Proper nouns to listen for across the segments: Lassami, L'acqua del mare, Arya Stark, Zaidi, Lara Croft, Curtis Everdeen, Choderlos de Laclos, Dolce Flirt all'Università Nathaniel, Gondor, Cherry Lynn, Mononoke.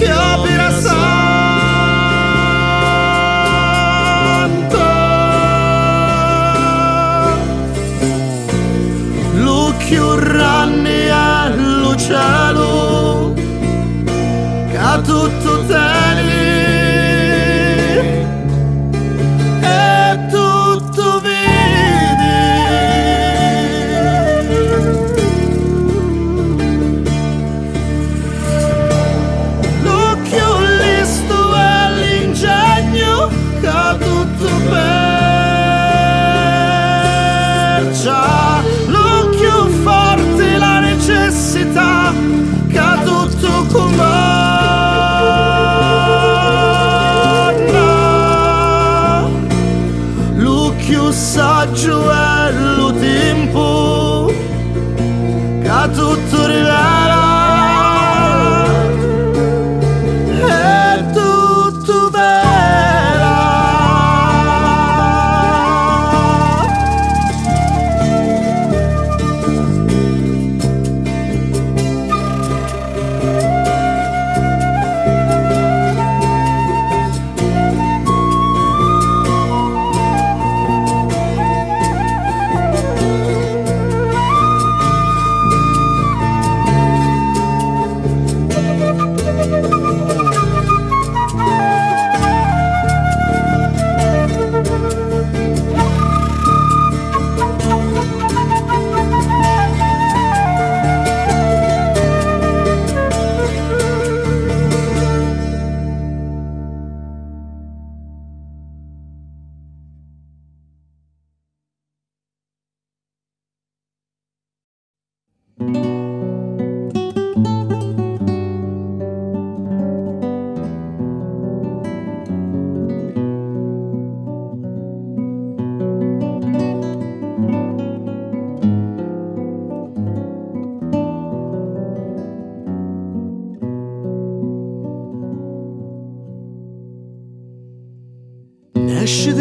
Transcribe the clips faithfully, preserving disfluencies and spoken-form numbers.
che opera santa. L'occhio ranne all'oceano che a tutto tene e tutto vede. L'occhio listo è l'ingegno che a tutto percia. L'occhio forte la necessità che a tutto comanda. L'occhio saggio è lo tempo che a tutto rivela e tutto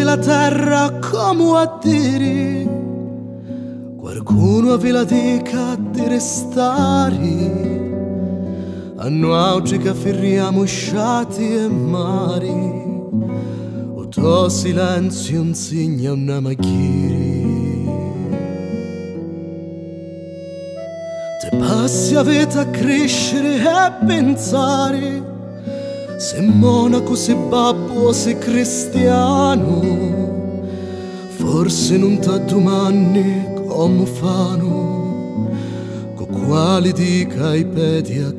la terra come a dire qualcuno aveva dica di restare a noi che afferriamo sciati e mari o tuo silenzio insegna una macchiri te passi a vita a crescere e pensare se monaco, se babbo, se cristiano, forse non ti domani come fanno, con quali dica i piedi a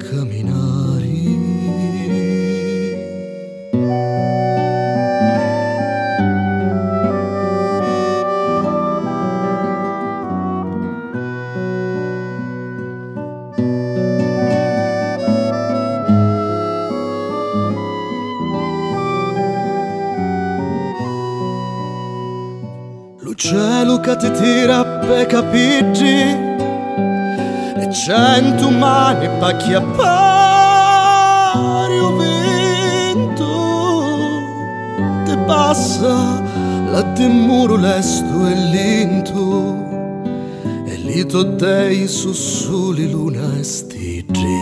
che ti tira per capirci e cento mani per chiappare il vento te passa la te muro lesto e lento e lì t'odei su soli luna e stigi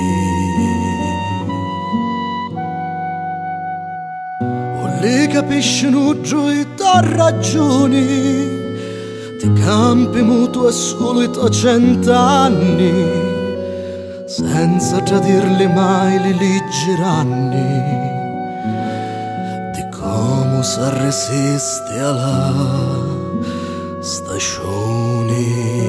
o lì capisci nuggio e t'ha ragioni ti campi mutuo e solo i tuoi cent'anni senza tradirli mai li liggeranni di come si resiste alla stagione.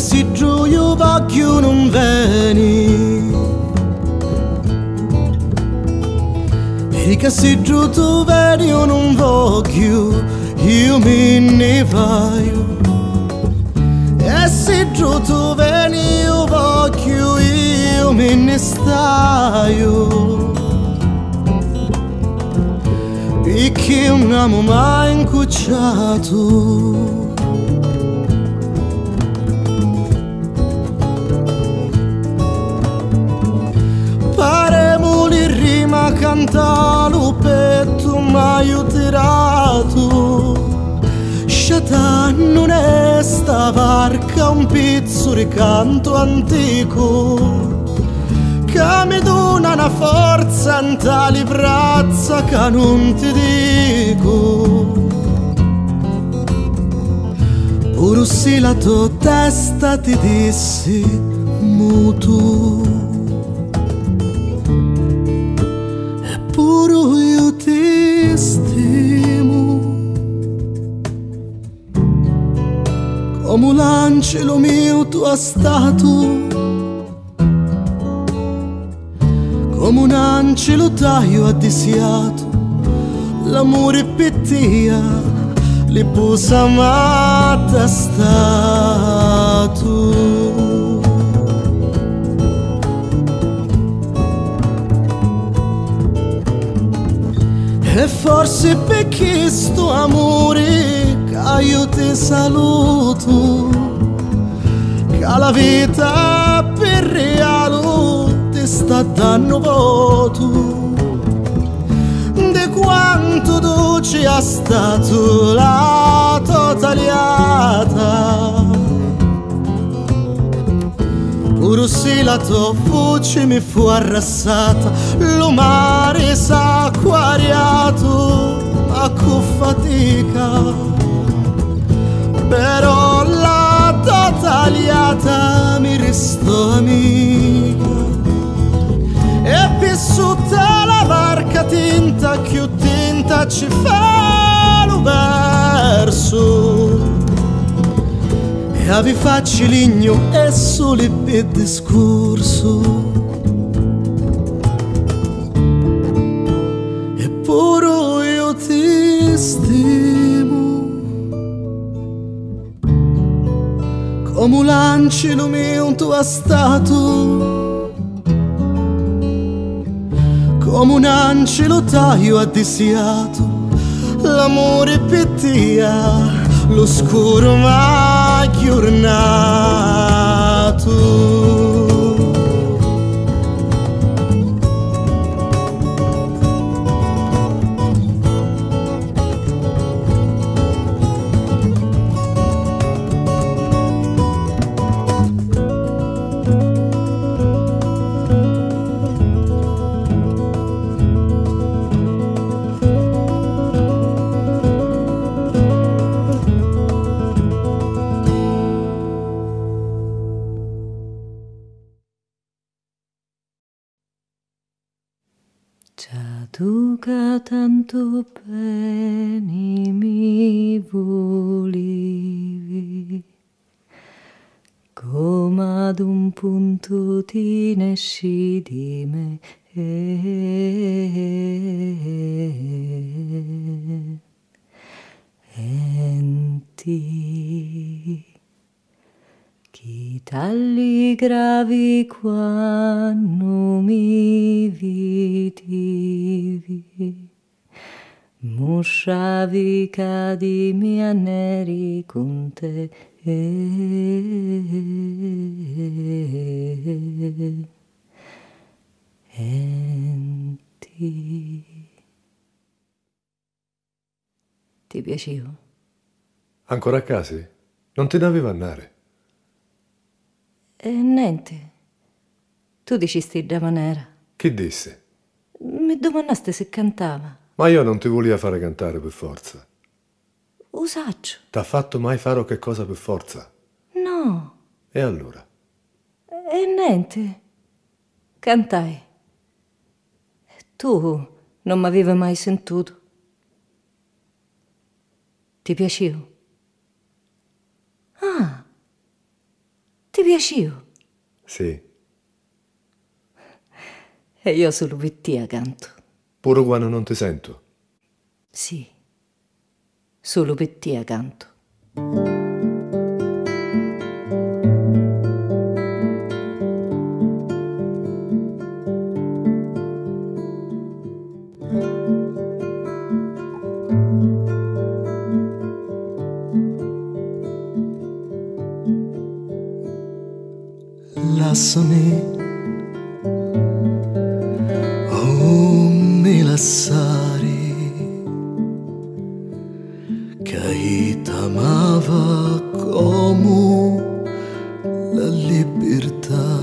Se giù io voglio non veni e che se giù tu vedi io non voglio io me ne vaio e se giù tu veni io voglio io me ne staio che un amo m'ha incocciato. Paremo li rima cantalupe, tu m'hai aiutato. Sciatan non è sta barca, un pizzo ricanto antico che mi dona una forza in tali brazza che non ti dico. Pur se la tua testa ti dissi muto, eppure io ti stimo come l'angelo mio tu hai stato. Come un angelo taglio ha desiato, l'amore pettia, le posa amata stato. E forse per questo amore che io ti saluto, che la vita per regalo sta dando voto di quanto dolce ha stato la tua tagliata. Pur se la tua voce mi fu arrassata, lo mare s'acquariato, ma con fatica però la tua tagliata mi restò amica. E vissuta la barca tinta, più tinta ci fa lo verso. E avi facci ligno e soli per discorso. Eppure io ti stimo come l'angelo mio tu hai stato. Come un angelo taglio ha desiato, l'amore pettia, l'oscuro m'ha giornato. Che tanto bene mi volevi, come ad un punto ti nesci di me. Enti, chi tagli gravi quando mi vedevi, musciavi cadi mia neri con te. Enti. Ti piacevo? Ancora a casa? Non te ne avevo andare? Eh, niente. Tu dicisti da maniera. Che disse? Mi domandaste se cantava. Ma io non ti volia fare cantare per forza. Usaccio. T'ha fatto mai fare che cosa per forza? No. E allora? E niente. Cantai. Tu non mi avevi mai sentito. Ti piacevo? Ah. Ti piacevo? Sì. E io solo per te canto. Pure quando non ti sento? Sì, solo per te accanto. Melassone, oh melassare, che t'amava come la libertà,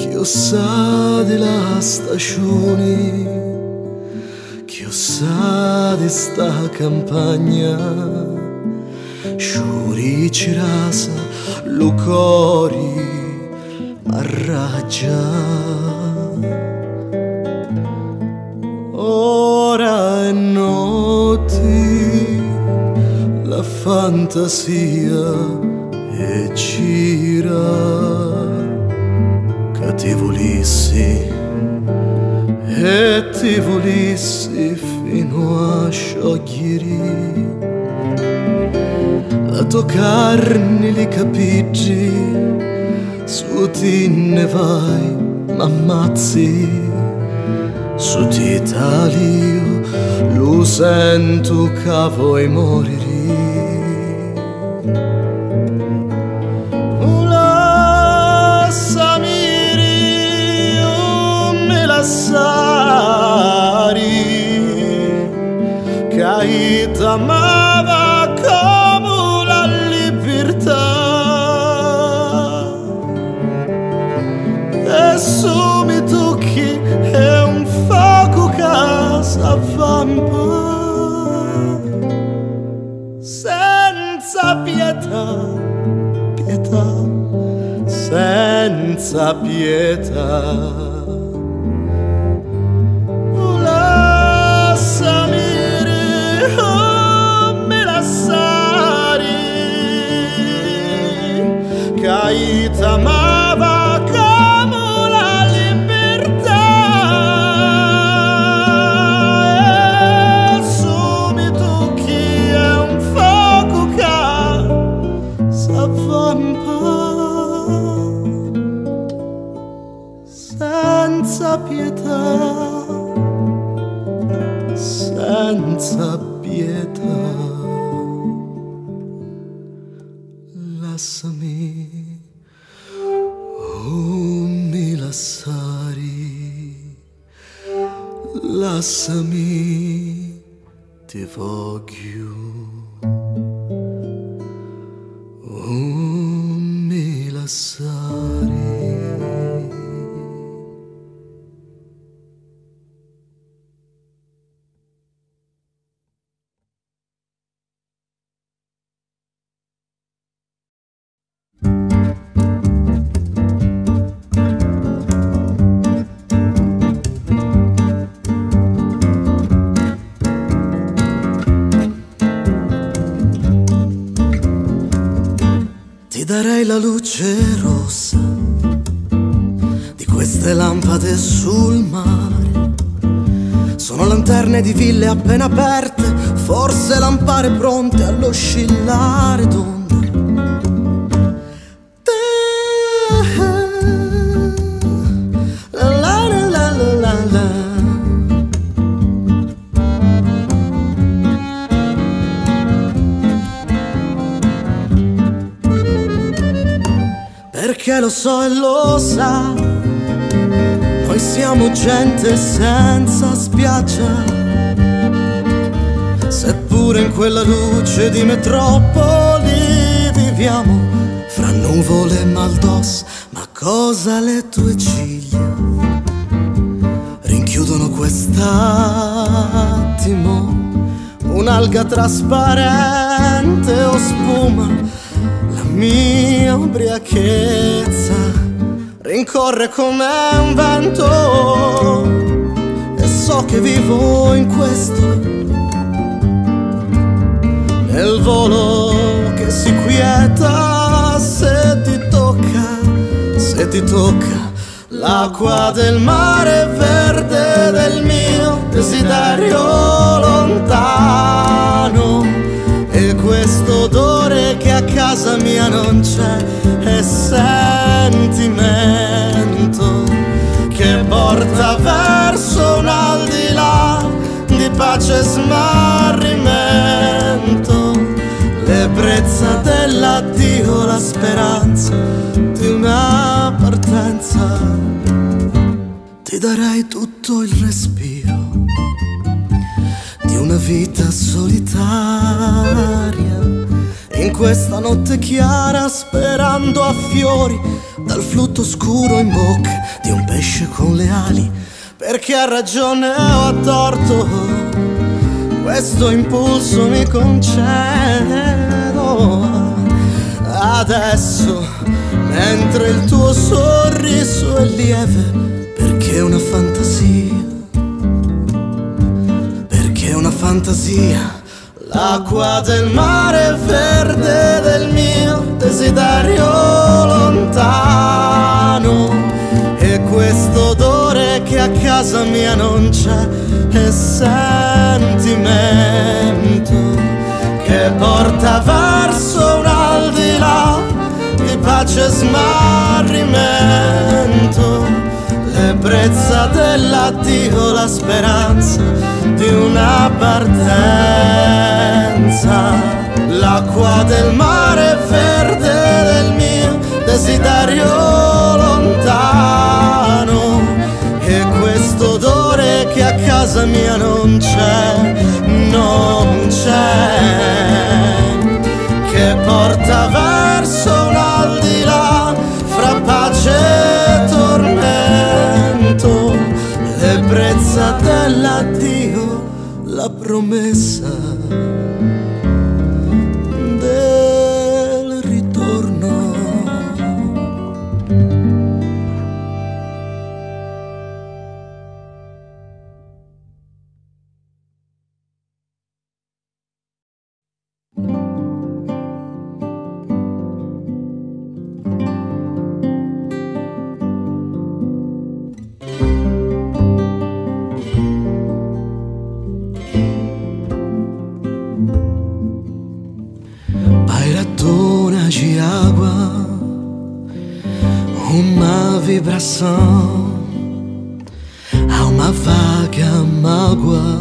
che sa della stagione, che sa di sta campagna, sciuri ci rasa lo cori marraggia. Ora è notte, la fantasia e gira, che ti volissi e ti volissi fino a sciogliere. La tua carne li capiggi, su ti ne vai, m'ammazzi, su ti taglio, lo sento che vuoi morire. Oh, lasciami, oh, me lasciari, che t'amava senza pietà, pietà, senza pietà. Oh, lasciami, oh, me lasciare, che t'amava. Senza pietà, senza pietà, lassami, oh mi lassari, lassami, ti voglio, oh mi lassari. Darei la luce rossa di queste lampade sul mare. Sono lanterne di ville appena aperte, forse lampade pronte all'oscillare d'onde. La la la la la la. Perché lo so e lo sa, noi siamo gente senza spiaggia, seppure in quella luce di metropoli viviamo fra nuvole e maldosso. Ma cosa le tue ciglia rinchiudono quest'attimo? Un'alga trasparente o spuma, mia ubriachezza rincorre come un vento, e so che vivo in questo, nel volo che si quieta se ti tocca, se ti tocca l'acqua del mare verde del mio desiderio lontano. E questo odore che a casa mia non c'è è sentimento che porta verso un al di là di pace e smarrimento, l'ebbrezza della addio la speranza di una partenza. Ti darei tutto il respiro di una vita solitaria, in questa notte chiara, sperando a fiori dal flutto scuro in bocca di un pesce con le ali. Perché ha ragione o ha torto, questo impulso mi concedo. Adesso, mentre il tuo sorriso è lieve, perché è una fantasia, perché è una fantasia. L'acqua del mare verde del mio desiderio lontano, e questo odore che a casa mia non c'è, e sentimento che porta verso un al di là di pace e smarrimento, l'ebbrezza dell'addio, la speranza di una partenza. L'acqua del mare verde del mio desiderio lontano, e questo odore che a casa mia non c'è, non c'è, che porta verso un al di là fra pace e tormento, l'ebbrezza dell'addio, la promessa. Há uma vaga mágoa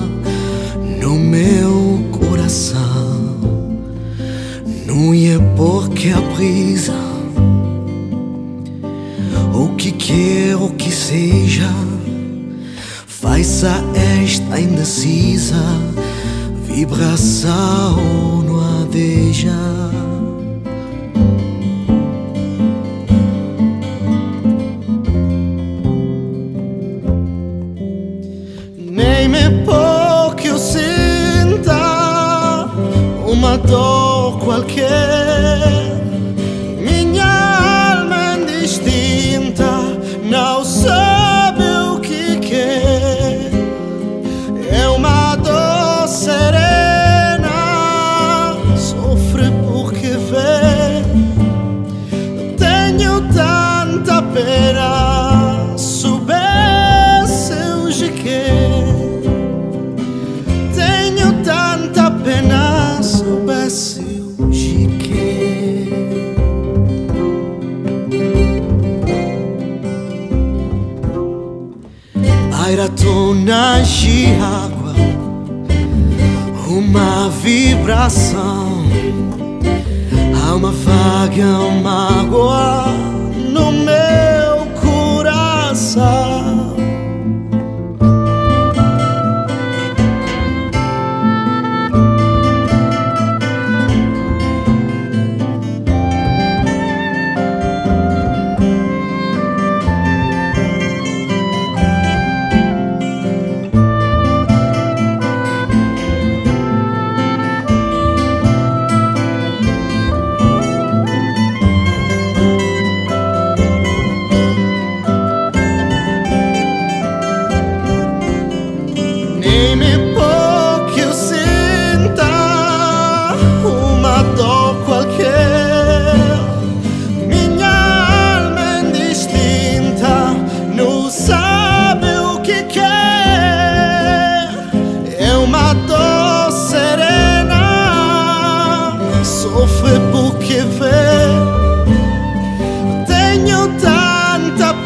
no meu coração. Não é porque a brisa, o que quero que seja, faça esta indecisa vibração no adejar. Do qualche mia alma indistinta non sa più chi che è una dor serena soffre perché vede tengo tanta pena subesse oggi che tengo tanta pena. Paira tonas de água, uma vibração, há uma vaga, uma mágoa no meu coração.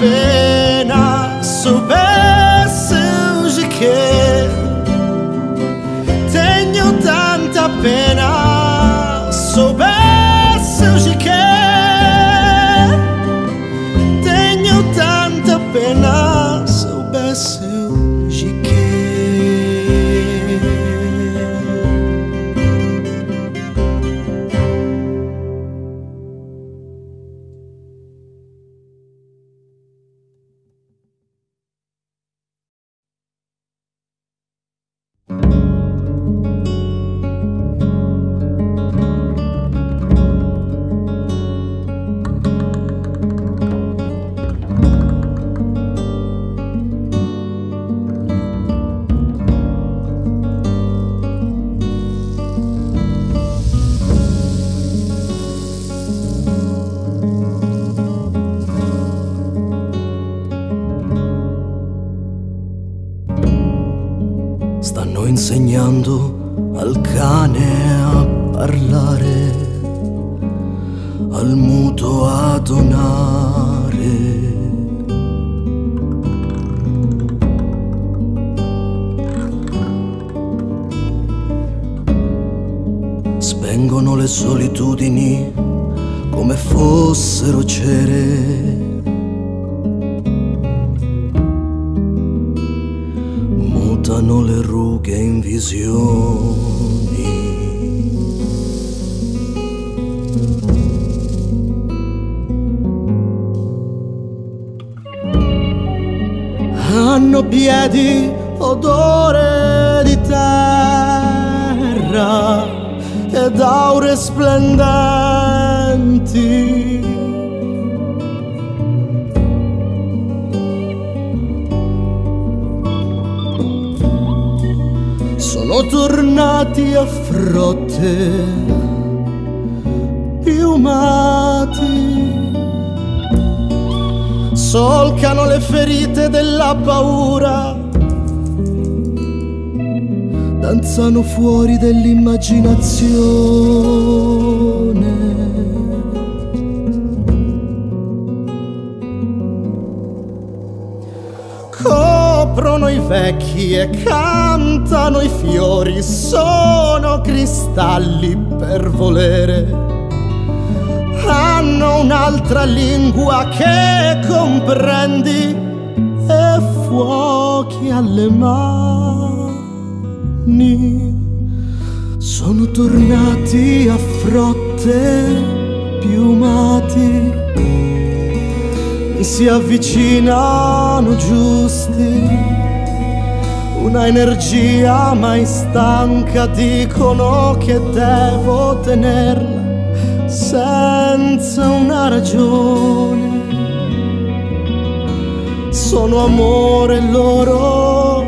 Pena soubesse hoje que Sto insegnando al cane a parlare, al muto a donare. Spengono le solitudini come fossero cere. Mutano le rughe in visioni. Hanno piedi odore di terra ed aure splendenti. Sono tornati a frotte piumati, solcano le ferite della paura, danzano fuori dell'immaginazione. Coprono i vecchi e cantano i fiori, sono cristalli per volere. Hanno un'altra lingua che comprendi e fuochi alle mani. Sono tornati a frotte piumati, si avvicinano giusti. Una energia mai stanca, dicono che devo tenerla senza una ragione. Sono amore loro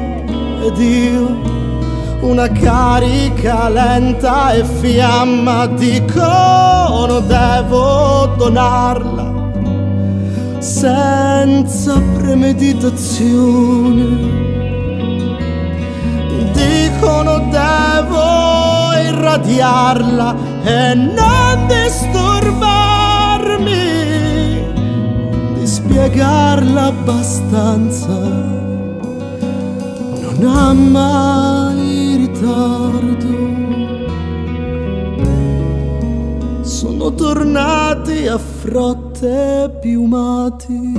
ed io, una carica lenta e fiamma, dicono devo donarla senza premeditazione. Dicono devo irradiarla e non disturbarmi di spiegarla abbastanza, non ha mai ritardo. Sono tornati a frotte piumati,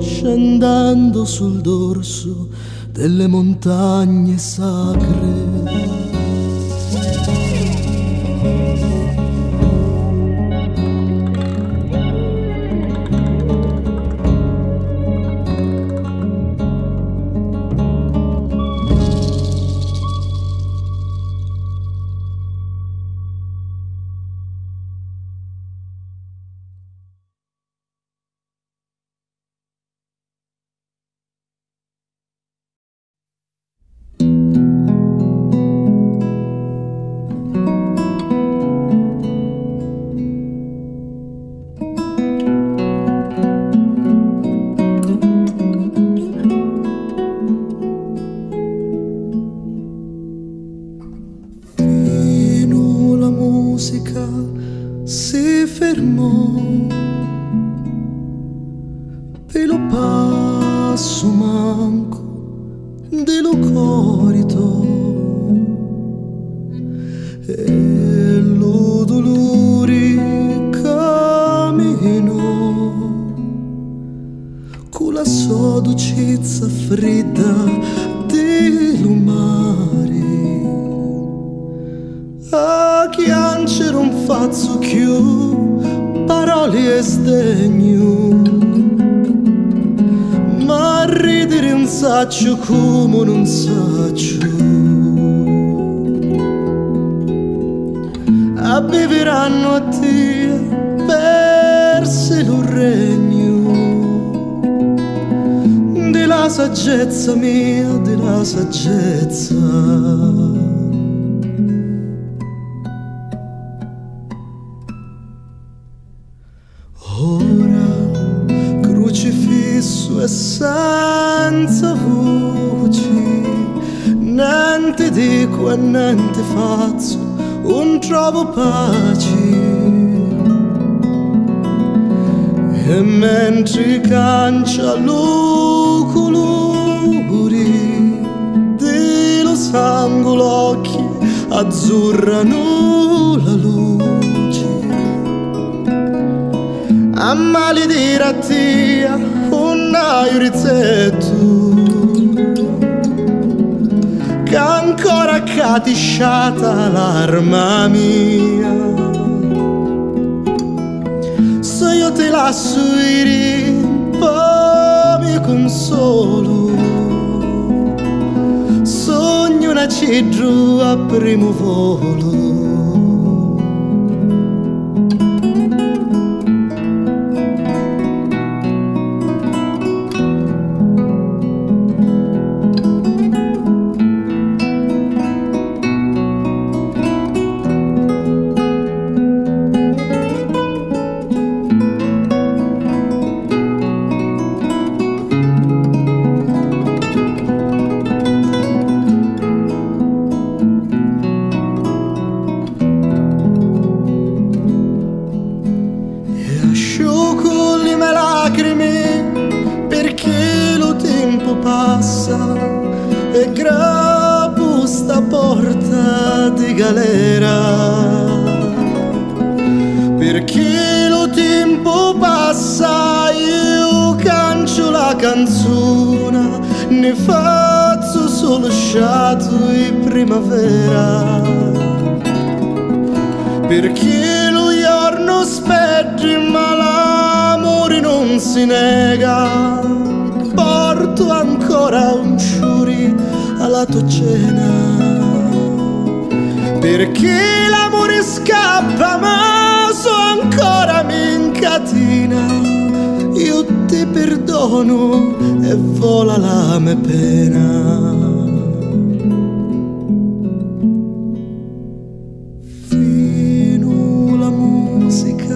scendendo sul dorso delle montagne sacre. Senza voci, né niente dico e niente faccio, non trovo pace. E mentre cancia l'oculuri dello sangue l'occhi azzurrano la luce. A maledire a tia un aiurizzetto che ancora catisciata l'arma mia. Se io ti lascio iri, poi mi consolo. Sogno una cidru a primo volo. Passa e grappo sta porta di galera, perché lo tempo passa, io cancio la canzone, ne faccio solo sciato e primavera, perché lo giorno spetta ma l'amore non si nega. Porto ancora un ciuri alla tua cena, perché l'amore scappa ma so ancora mi incatina. Io ti perdono e vola la mia pena. Fino la musica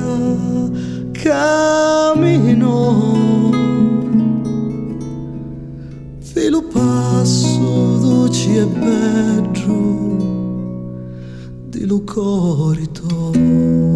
cammino, ve lo passo dolci e peggio di lucorito.